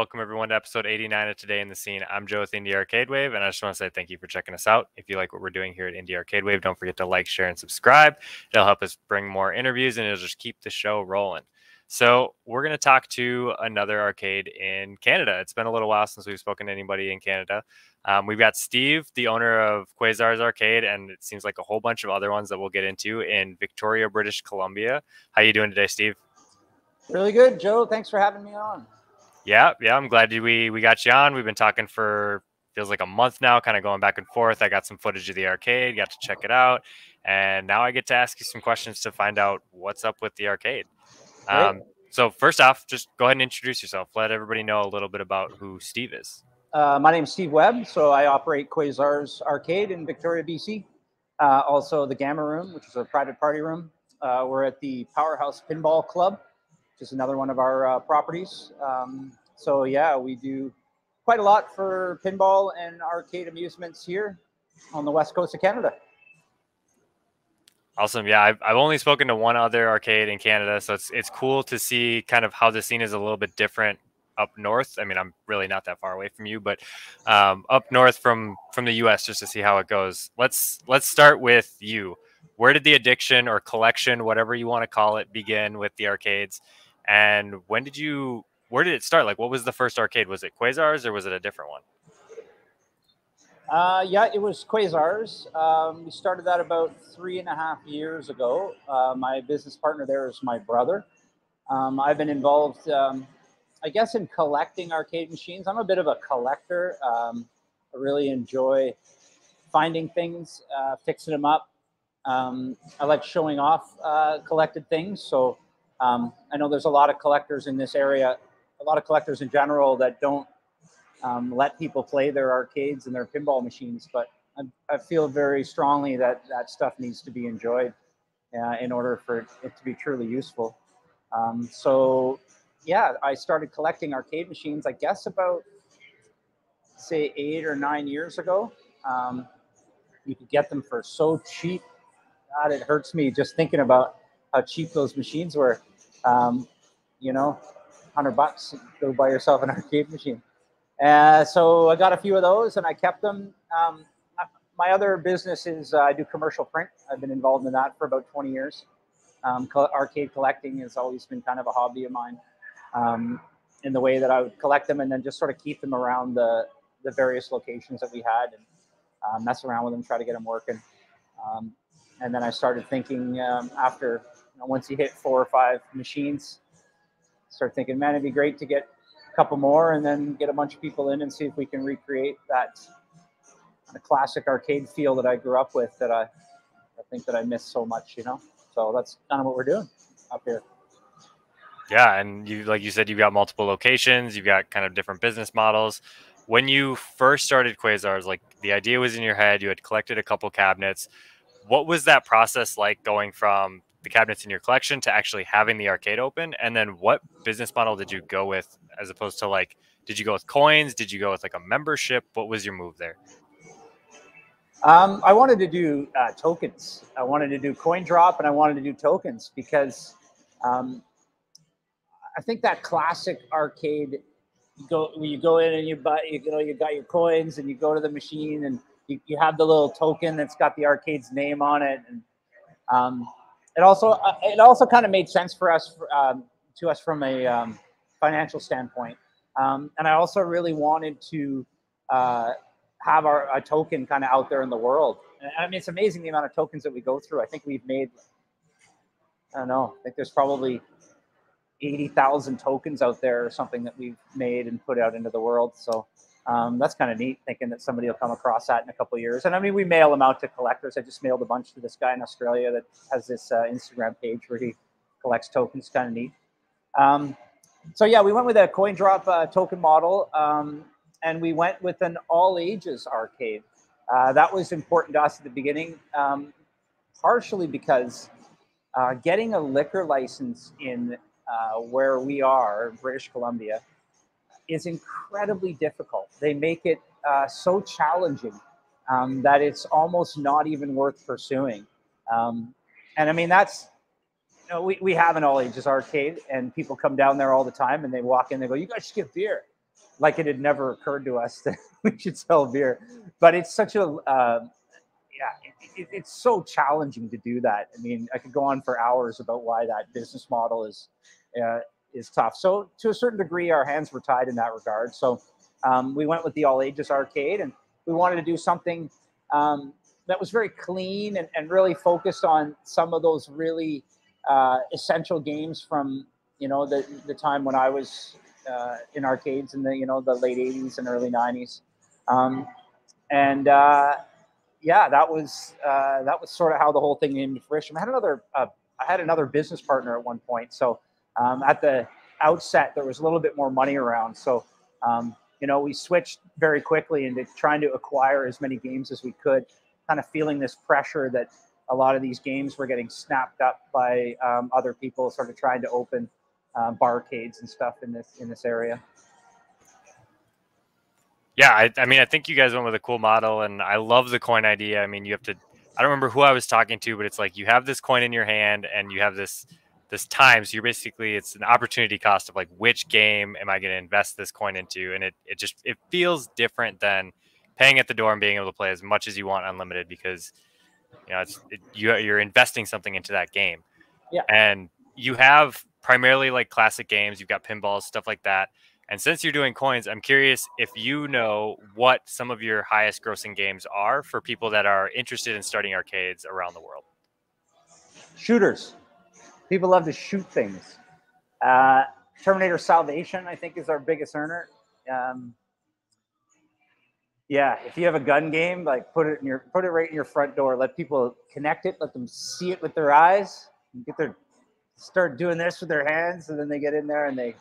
Welcome everyone to episode 89 of Today in the Scene. I'm Joe with Indie Arcade Wave, and I just want to say thank you for checking us out. If you like what we're doing here at Indie Arcade Wave, don't forget to like, share, and subscribe. It'll help us bring more interviews, and it'll just keep the show rolling. So we're going to talk to another arcade in Canada. It's been a little while since we've spoken to anybody in Canada. We've got Steve, the owner of Quazar's Arcade, and it seems like a whole bunch of other ones that we'll get into in Victoria, British Columbia. How you doing today, Steve? Really good, Joe. Thanks for having me on. Yeah, I'm glad we got you on. We've been talking for, feels like a month now, kind of going back and forth. I got some footage of the arcade, got to check it out, and now I get to ask you some questions to find out what's up with the arcade. So first off, just go ahead and introduce yourself. Let everybody know a little bit about who Steve is. My name is Steve Webb. So I operate Quasar's Arcade in Victoria, BC. Also the Gamma Room, which is a private party room. We're at the Powerhouse Pinball Club, which is another one of our properties. So yeah, we do quite a lot for pinball and arcade amusements here on the west coast of Canada. Awesome. Yeah, I've only spoken to one other arcade in Canada, so it's cool to see kind of how the scene is a little bit different up north. I mean, I'm really not that far away from you, but up north from the US, just to see how it goes. Let's start with you. Where did the addiction or collection, whatever you want to call it, begin with the arcades? And where did it start? Like, what was the first arcade? Was it Quasar's or was it a different one? Yeah, it was Quasar's. We started that about 3.5 years ago. My business partner there is my brother. I've been involved, I guess, in collecting arcade machines. I'm a bit of a collector. I really enjoy finding things, fixing them up. I like showing off collected things. So I know there's a lot of collectors in this area, a lot of collectors in general that don't let people play their arcades and their pinball machines, but I feel very strongly that that stuff needs to be enjoyed in order for it to be truly useful. So yeah, I started collecting arcade machines, I guess about, say, 8 or 9 years ago. You could get them for so cheap. God, it hurts me just thinking about how cheap those machines were. You know, $100, go buy yourself an arcade machine. So I got a few of those and I kept them. My other business is I do commercial print. I've been involved in that for about 20 years. Arcade collecting has always been kind of a hobby of mine, in the way that I would collect them and then just sort of keep them around the various locations that we had and mess around with them, try to get them working. And then I started thinking after, you know, once you hit 4 or 5 machines, start thinking, man, it'd be great to get couple more and then get a bunch of people in and see if we can recreate that kind of classic arcade feel that I grew up with, that I think that I miss so much, you know. So that's kind of what we're doing up here. Yeah, and you, like you said, you've got multiple locations, you've got kind of different business models. When you first started Quasar's, like, the idea was in your head, you had collected a couple cabinets. What was that process like, going from the cabinets in your collection to actually having the arcade open? And then what business model did you go with, as opposed to, like, did you go with coins? Did you go with like a membership? What was your move there? I wanted to do tokens. I wanted to do coin drop and I wanted to do tokens, because I think that classic arcade, you go in and you buy, you know, you got your coins and you go to the machine and you have the little token that's got the arcade's name on it. And It also kind of made sense for us, to us, from a financial standpoint. And I also really wanted to have a token kind of out there in the world. And I mean, it's amazing the amount of tokens that we go through. I think we've made, I don't know, I think there's probably 80,000 tokens out there or something that we've made and put out into the world. So that's kind of neat, thinking that somebody will come across that in a couple of years. And I mean, we mail them out to collectors. I just mailed a bunch to this guy in Australia that has this Instagram page where he collects tokens. Kind of neat. So yeah, we went with a coin drop token model, and we went with an all ages arcade. That was important to us at the beginning, partially because getting a liquor license in where we are, British Columbia, is incredibly difficult. They make it so challenging that it's almost not even worth pursuing. And I mean, that's, you know, we have an all ages arcade and people come down there all the time and they walk in, they go, you guys should get beer. like it had never occurred to us that we should sell beer. But it's such a, it's so challenging to do that. I mean, I could go on for hours about why that business model is tough. So to a certain degree, our hands were tied in that regard. So we went with the all ages arcade, and we wanted to do something that was very clean and really focused on some of those really essential games from, you know, the time when I was in arcades in the, you know, the late 80s and early 90s. Yeah, that was sort of how the whole thing came to fruition. I had another business partner at one point. So at the outset, there was a little bit more money around. So, you know, we switched very quickly into trying to acquire as many games as we could, kind of feeling this pressure that a lot of these games were getting snapped up by other people sort of trying to open barcades and stuff in this area. Yeah, I mean, I think you guys went with a cool model, and I love the coin idea. I mean, you have to, I don't remember who I was talking to, but it's like you have this coin in your hand and you have this time. So you're basically, it's an opportunity cost of like, which game am I going to invest this coin into? And it feels different than paying at the door and being able to play as much as you want unlimited, because, you know, you're investing something into that game. Yeah. And you have primarily like classic games. You've got pinballs, stuff like that. And since you're doing coins, I'm curious if you know what some of your highest grossing games are for people that are interested in starting arcades around the world. Shooters. People love to shoot things. Terminator Salvation, I think, is our biggest earner. Yeah, if you have a gun game, like put it right in your front door. Let people connect it. Let them see it with their eyes. Start doing this with their hands, and then they get in there and they'll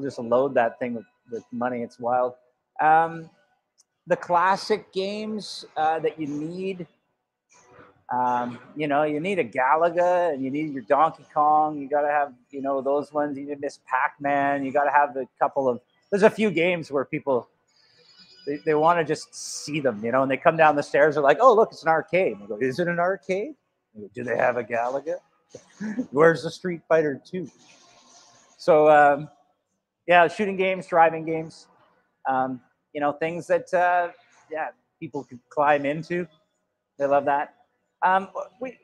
just load that thing with money. It's wild. The classic games that you need, you know, you need a Galaga and you need your Donkey Kong. You got to have, you know, those ones. You didn't miss Pac-Man. You got to have a couple of, there's a few games where people, they want to just see them, you know, and they come down the stairs. They're like, oh, look, it's an arcade. And they go, is it an arcade? They go, do they have a Galaga? Where's the Street Fighter 2? So, yeah, shooting games, driving games, you know, things that, yeah, people could climb into. They love that.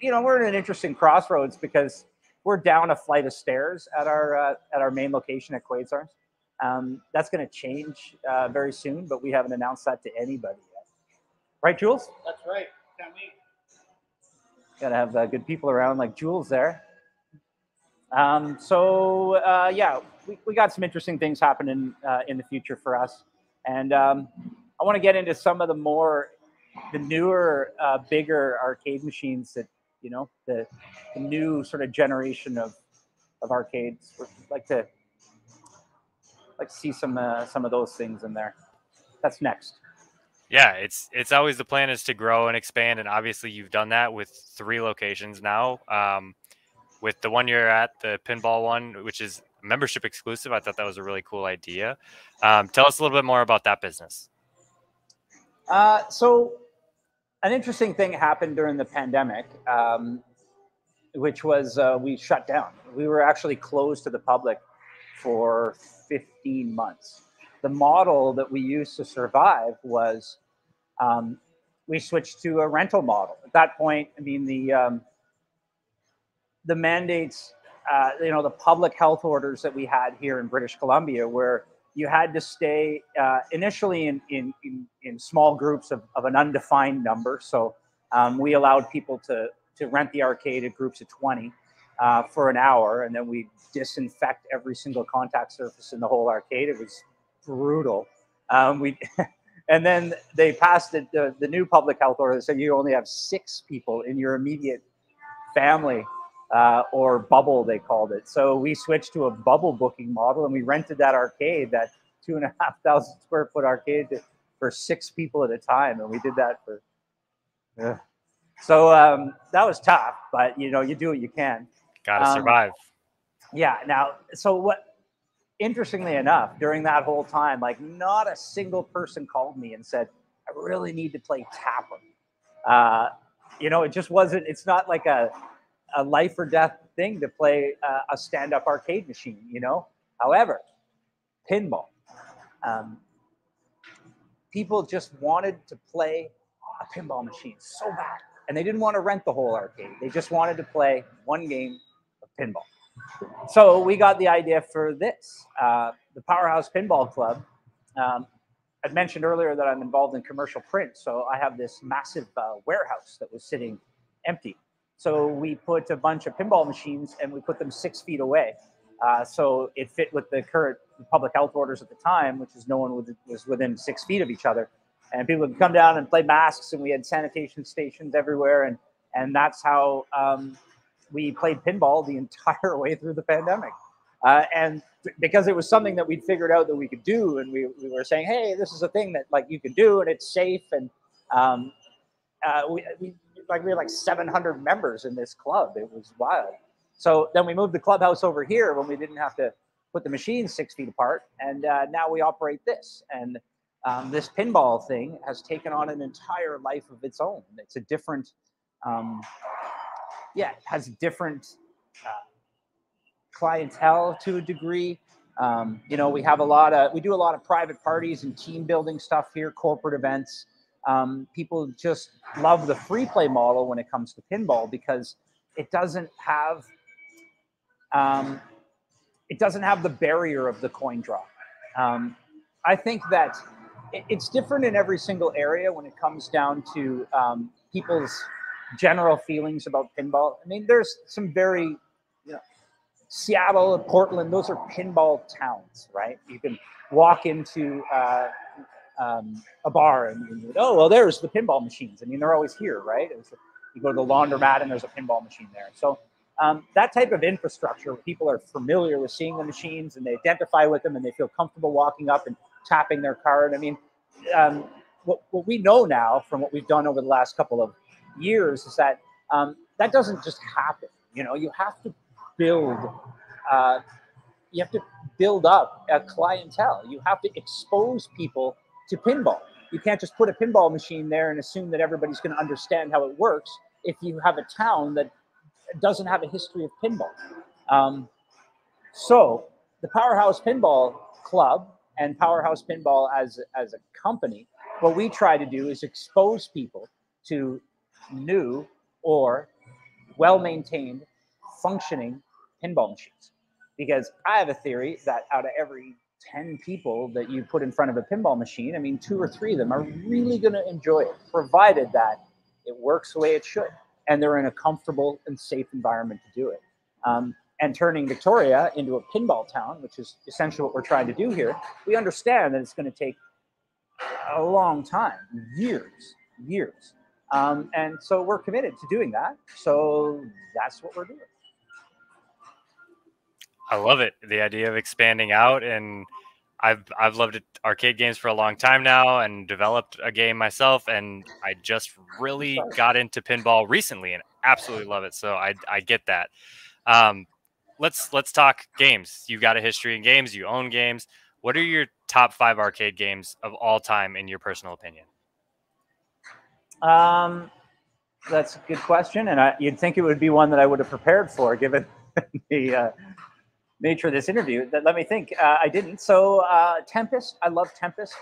You know, we're in an interesting crossroads because we're down a flight of stairs at our main location at Quazar's. That's going to change very soon, but we haven't announced that to anybody yet. Right, Jules? That's right. Got to have good people around like Jules there. Yeah, we got some interesting things happening in the future for us. And I want to get into some of the newer, bigger arcade machines that, you know, the new sort of generation of arcades. We'd like to see some of those things in there. That's next. Yeah, it's always the plan is to grow and expand. And obviously you've done that with 3 locations now. With the one you're at, the pinball one, which is membership exclusive. I thought that was a really cool idea. Tell us a little bit more about that business. So an interesting thing happened during the pandemic, which was we shut down. We were actually closed to the public for 15 months. The model that we used to survive was we switched to a rental model. At that point, I mean, the mandates, you know, the public health orders that we had here in British Columbia, where you had to stay initially in small groups of an undefined number. So we allowed people to rent the arcade in groups of 20 for an hour, and then we disinfect every single contact surface in the whole arcade. It was brutal. And then they passed the new public health order that said you only have 6 people in your immediate family. Or bubble, they called it. So we switched to a bubble booking model, and we rented that arcade, that 2,500 square foot arcade, for 6 people at a time, and we did that for. Yeah. So that was tough, but you know, you do what you can. Gotta survive. Yeah. Now, so what? Interestingly enough, during that whole time, like not a single person called me and said, "I really need to play Tapper." You know, it just wasn't. It's not like a life or death thing to play a stand-up arcade machine, you know. However, pinball, People just wanted to play a pinball machine so bad. And they didn't want to rent the whole arcade. They just wanted to play one game of pinball. So we got the idea for this, the Powerhouse Pinball Club. I mentioned earlier that I'm involved in commercial print. So I have this massive warehouse that was sitting empty. So we put a bunch of pinball machines and we put them 6 feet away. So it fit with the current public health orders at the time, which is no one was within 6 feet of each other. And people would come down and play masks, and we had sanitation stations everywhere. And that's how we played pinball the entire way through the pandemic. And because it was something that we'd figured out that we could do, and we were saying, hey, this is a thing that like you can do, and it's safe. And we had like 700 members in this club. It was wild. So then we moved the clubhouse over here when we didn't have to put the machines 6 feet apart. And now we operate this. And this pinball thing has taken on an entire life of its own. It's a different, it has different clientele to a degree. You know, we do a lot of private parties and team building stuff here, corporate events. People just love the free play model when it comes to pinball because it doesn't have the barrier of the coin drop. I think that it's different in every single area when it comes down to people's general feelings about pinball. I mean, there's some very, Seattle, Portland, those are pinball towns, right? You can walk into a bar and you go, oh, well, there's the pinball machines. I mean, they're always here, right? You go to the laundromat and there's a pinball machine there. So that type of infrastructure, people are familiar with seeing the machines and they identify with them and they feel comfortable walking up and tapping their card. I mean, what we know now from what we've done over the last couple of years is that that doesn't just happen. You know, you have to build, up a clientele. You have to expose people to pinball. You can't just put a pinball machine there and assume that everybody's going to understand how it works if you have a town that doesn't have a history of pinball. So the Powerhouse Pinball Club and Powerhouse Pinball as a company, what we try to do is expose people to new or well-maintained functioning pinball machines. Because I have a theory that out of every 10 people that you put in front of a pinball machine, I mean, 2 or 3 of them are really going to enjoy it, provided that it works the way it should. And they're in a comfortable and safe environment to do it. And turning Victoria into a pinball town, which is essentially what we're trying to do here, we understand that it's going to take a long time, years. And so we're committed to doing that. So that's what we're doing. I love it. The idea of expanding out, and I've loved arcade games for a long time now and developed a game myself. And I just really got into pinball recently and absolutely love it. So I get that. Let's talk games. You've got a history in games. You own games. What are your top 5 arcade games of all time in your personal opinion? That's a good question. And you'd think it would be one that I would have prepared for given the, nature of this interview. That let me think. I didn't. So Tempest, I love Tempest.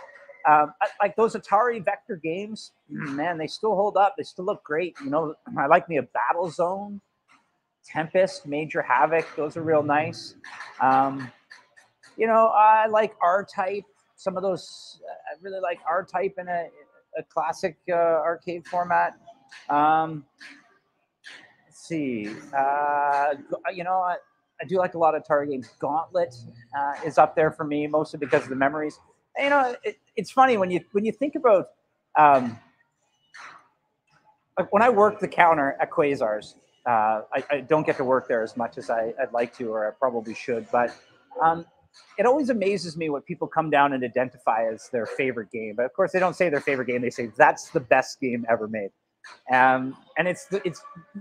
Like those Atari Vector games, man, they still hold up. They still look great. You know, I like me a Battle Zone, Tempest, Major Havoc. Those are real nice. You know, I like R-Type. Some of those, I really like R-Type in a classic arcade format. Let's see. You know. I do like a lot of Atari games. Gauntlet is up there for me, mostly because of the memories. You know, it's funny when you think about when I worked the counter at Quazar's. I don't get to work there as much as I'd like to, or I probably should. But it always amazes me what people come down and identify as their favorite game. But of course, they don't say their favorite game. They say that's the best game ever made. And it's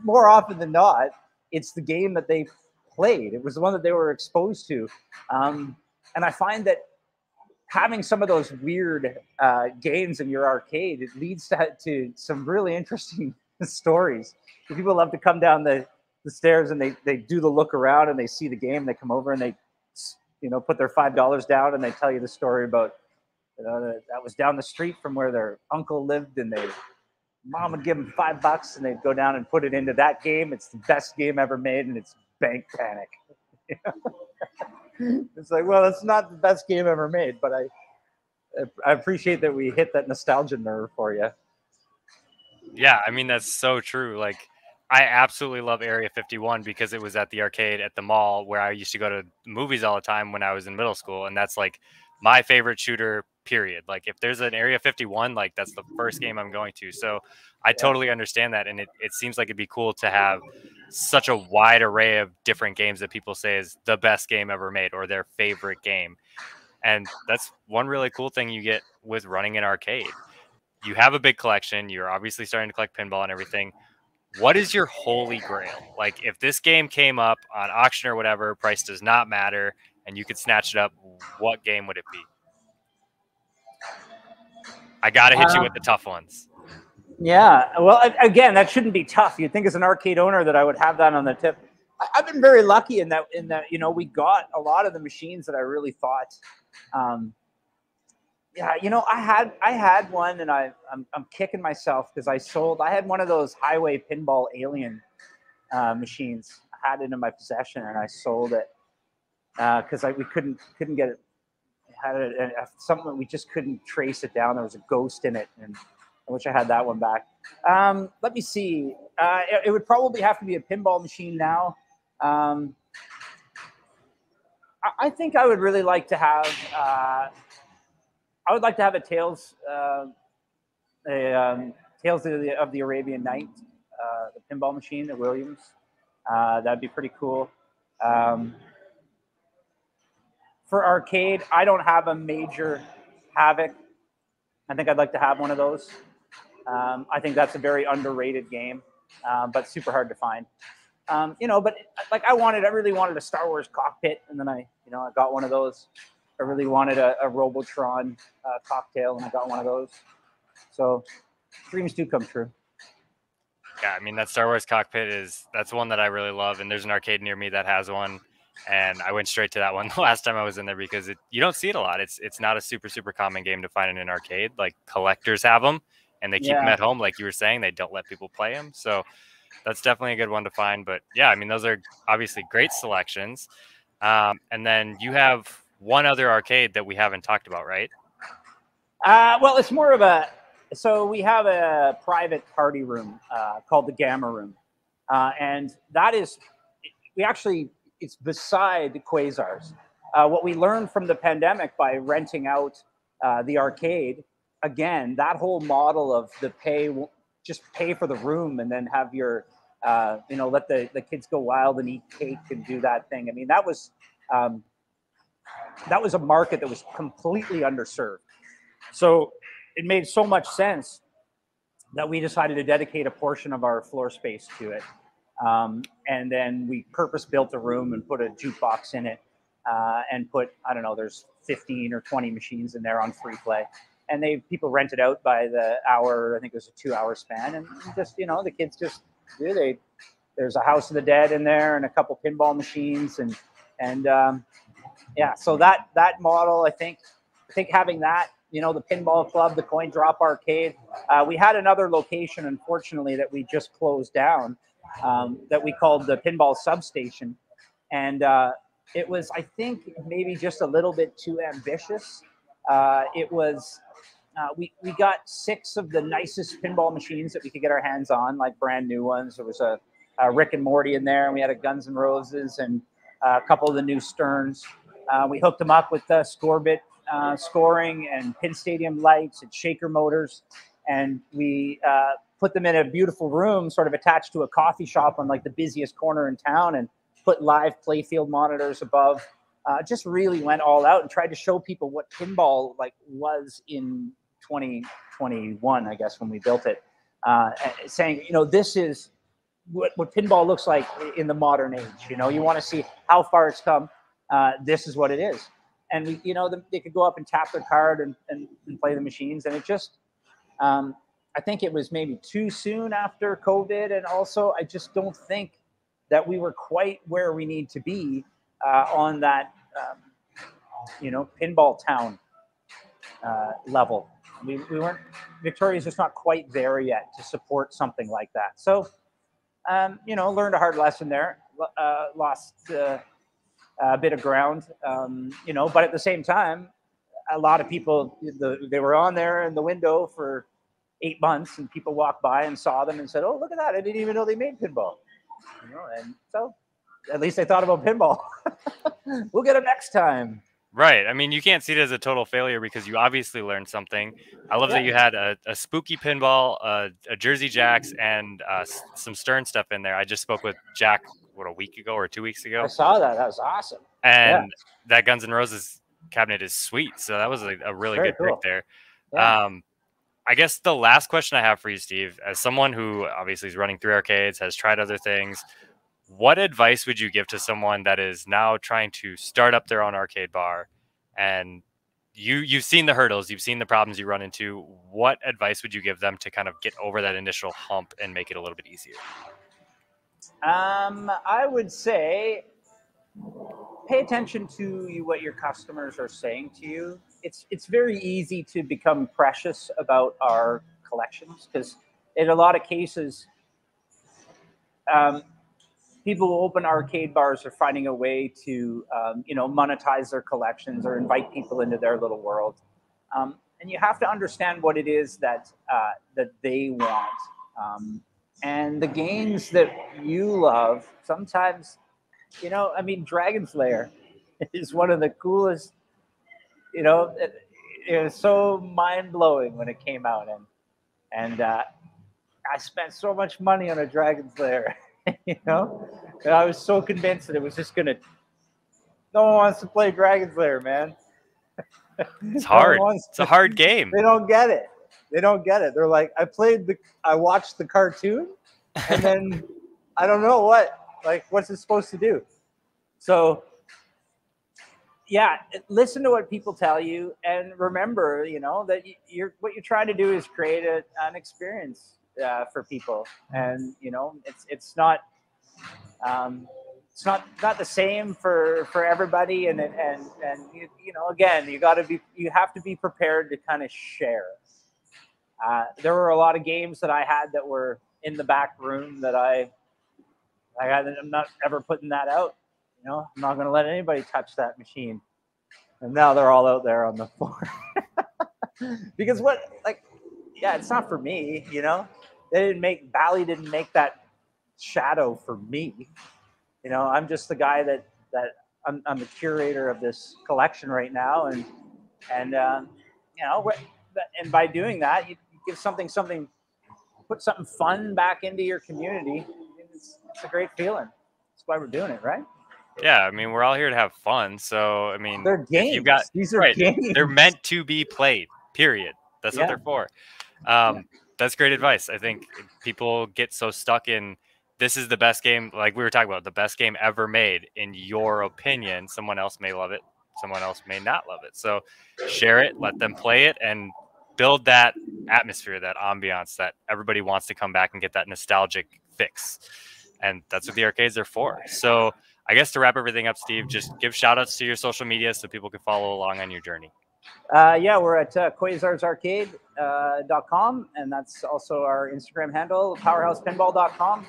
more often than not, it's the game that they played. It was the one that they were exposed to. And I find that having some of those weird games in your arcade, it leads to some really interesting stories. People love to come down the stairs and they do the look around and they see the game. They come over and they, you know, put their $5 down and they tell you the story about You know, that was down the street from where their uncle lived, and they mom would give them $5 and they'd go down and put it into that game. It's the best game ever made, and it's Bank Panic. You know? It's like, well, it's not the best game ever made, but I appreciate that we hit that nostalgia nerve for you. Yeah, I mean, that's so true. Like, I absolutely love Area 51 because it was at the arcade at the mall where I used to go to movies all the time when I was in middle school. And that's like my favorite shooter, period. Like, if there's an Area 51, like, that's the first game I'm going to. So I totally understand that. And it seems like it'd be cool to have such a wide array of different games that people say is the best game ever made or their favorite game. And that's one really cool thing you get with running an arcade. You have a big collection. You're obviously starting to collect pinball and everything. What is your holy grail? Like, if this game came up on auction or whatever, price does not matter, and you could snatch it up, what game would it be? I got to hit you with the tough ones. Yeah. Well, again, that shouldn't be tough. You'd think as an arcade owner that I would have that on the tip. I've been very lucky in that, you know, we got a lot of the machines that I really thought, yeah, you know, I had one, and I'm kicking myself because I had one of those highway pinball Alien machines. I had it in my possession, and I sold it because we couldn't get it. Had it something we just couldn't trace it down. There was a ghost in it, and I wish I had that one back. Let me see. It would probably have to be a pinball machine now. I think I would really like to have. I would like to have a Tales, Tales of the Arabian Night, the pinball machine at Williams. That'd be pretty cool. For arcade, I don't have a Major Havoc. I think I'd like to have one of those. I think that's a very underrated game, but super hard to find. You know, but like I really wanted a Star Wars cockpit, and then I got one of those. I really wanted a Robotron cocktail, and I got one of those. So dreams do come true. Yeah, I mean, that Star Wars cockpit that's one that I really love, and there's an arcade near me that has one, and I went straight to that one the last time I was in there because you don't see it a lot. It's not a super common game to find in an arcade. Like, collectors have them, and they keep them at home. Like you were saying, they don't let people play them. So that's definitely a good one to find. But yeah, I mean, those are obviously great selections. And then you have one other arcade that we haven't talked about, right? Well, it's more of so we have a private party room called the Gamma Room. And that is, it's beside Quazar's. What we learned from the pandemic by renting out the arcade, again, that whole model of just pay for the room and then have your, you know, let the kids go wild and eat cake and do that thing. I mean, that was a market that was completely underserved. So it made so much sense that we decided to dedicate a portion of our floor space to it. And then we purpose-built a room and put a jukebox in it and put, I don't know, there's 15 or 20 machines in there on free play. And people rent it out by the hour. I think it was a 2-hour span. And just, you know, the kids just do. There's a House of the Dead in there and a couple pinball machines and yeah, so that model, I think having that, you know, the pinball club, the coin drop arcade. We had another location, unfortunately, that we just closed down that we called the pinball substation. And it was, I think, maybe just a little bit too ambitious. It was, we got 6 of the nicest pinball machines that we could get our hands on, like brand new ones. There was a Rick and Morty in there, and we had a Guns N' Roses and a couple of the new Sterns. We hooked them up with the Scorebit scoring and Pin Stadium lights and shaker motors. And we put them in a beautiful room sort of attached to a coffee shop on like the busiest corner in town and put live playfield monitors above. Just really went all out and tried to show people what pinball was in 2021, I guess, when we built it. Saying, you know, this is what pinball looks like in the modern age. You know, you want to see how far it's come. This is what it is. And we, you know, they could go up and tap their card and play the machines. And it just, I think it was maybe too soon after COVID. And also, I just don't think that we were quite where we need to be on that, you know, pinball town. level. We weren't, Victoria's just not quite there yet to support something like that. So, you know, learned a hard lesson there, lost a bit of ground, you know, but at the same time, a lot of people, they were on there in the window for 8 months, and people walked by and saw them and said, oh, look at that. I didn't even know they made pinball. You know, and so at least they thought about pinball. We'll get them next time. Right. I mean, you can't see it as a total failure because you obviously learned something. I love that you had a spooky pinball, a Jersey Jacks, and some Stern stuff in there. I just spoke with Jack, what, a week ago or 2 weeks ago? I saw that. That was awesome. And that Guns N' Roses cabinet is sweet. So that was a really good pick there. Yeah. I guess the last question I have for you, Steve, as someone who obviously is running through arcades, has tried other things, what advice would you give to someone that is now trying to start up their own arcade bar? And you've seen the hurdles, you've seen the problems you run into. What advice would you give them to kind of get over that initial hump and make it a little bit easier? I would say pay attention to what your customers are saying to you. It's very easy to become precious about our collections because in a lot of cases, people who open arcade bars are finding a way to, you know, monetize their collections or invite people into their little world. And you have to understand what it is that, that they want. And the games that you love, sometimes, you know, I mean, Dragon's Lair is one of the coolest. You know, it was so mind-blowing when it came out, and I spent so much money on a Dragon's Lair, you know? And I was so convinced that it was just going to, no one wants to play Dragon's Lair, man. It's hard. It's a hard game. They don't get it. They don't get it. They're like, I watched the cartoon, and then I don't know what's it supposed to do? So... yeah, listen to what people tell you, and remember, you know, that what you're trying to do is create an experience for people, and you know, it's not the same for everybody, and you know, again, you have to be prepared to kind of share. There were a lot of games that I had that were in the back room that I'm not ever putting that out. You know, I'm not going to let anybody touch that machine. And now they're all out there on the floor. Because it's not for me, you know. Bally didn't make that shadow for me. You know, I'm just the guy that I'm the curator of this collection right now. And you know, and by doing that, you give something, put something fun back into your community. It's a great feeling. That's why we're doing it, right? Yeah, I mean, we're all here to have fun. So, I mean, they're games. These are games. They're meant to be played, period. That's what they're for. That's great advice. I think people get so stuck in this is the best game, like we were talking about, the best game ever made. In your opinion, someone else may love it. Someone else may not love it. So share it, let them play it, and build that atmosphere, that ambiance that everybody wants to come back and get that nostalgic fix. And that's what the arcades are for. So... I guess to wrap everything up, Steve, just give shout-outs to your social media so people can follow along on your journey. Yeah, we're at quazarsarcade.com, and that's also our Instagram handle, powerhousepinball.com.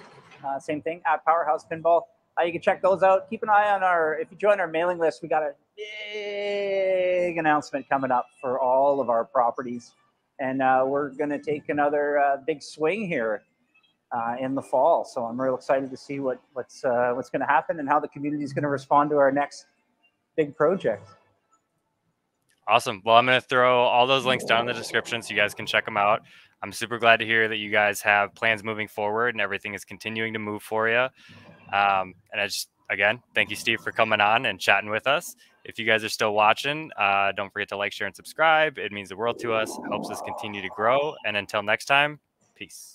Same thing, at powerhousepinball. You can check those out. Keep an eye on if you join our mailing list, we got a big announcement coming up for all of our properties. And we're going to take another big swing here. In the fall. So I'm real excited to see what's going to happen and how the community is going to respond to our next big project. Awesome. Well, I'm going to throw all those links down in the description so you guys can check them out. I'm super glad to hear that you guys have plans moving forward and everything is continuing to move for you. And I just, again, thank you, Steve, for coming on and chatting with us. If you guys are still watching, don't forget to like, share, and subscribe. It means the world to us. It helps us continue to grow. And until next time, peace.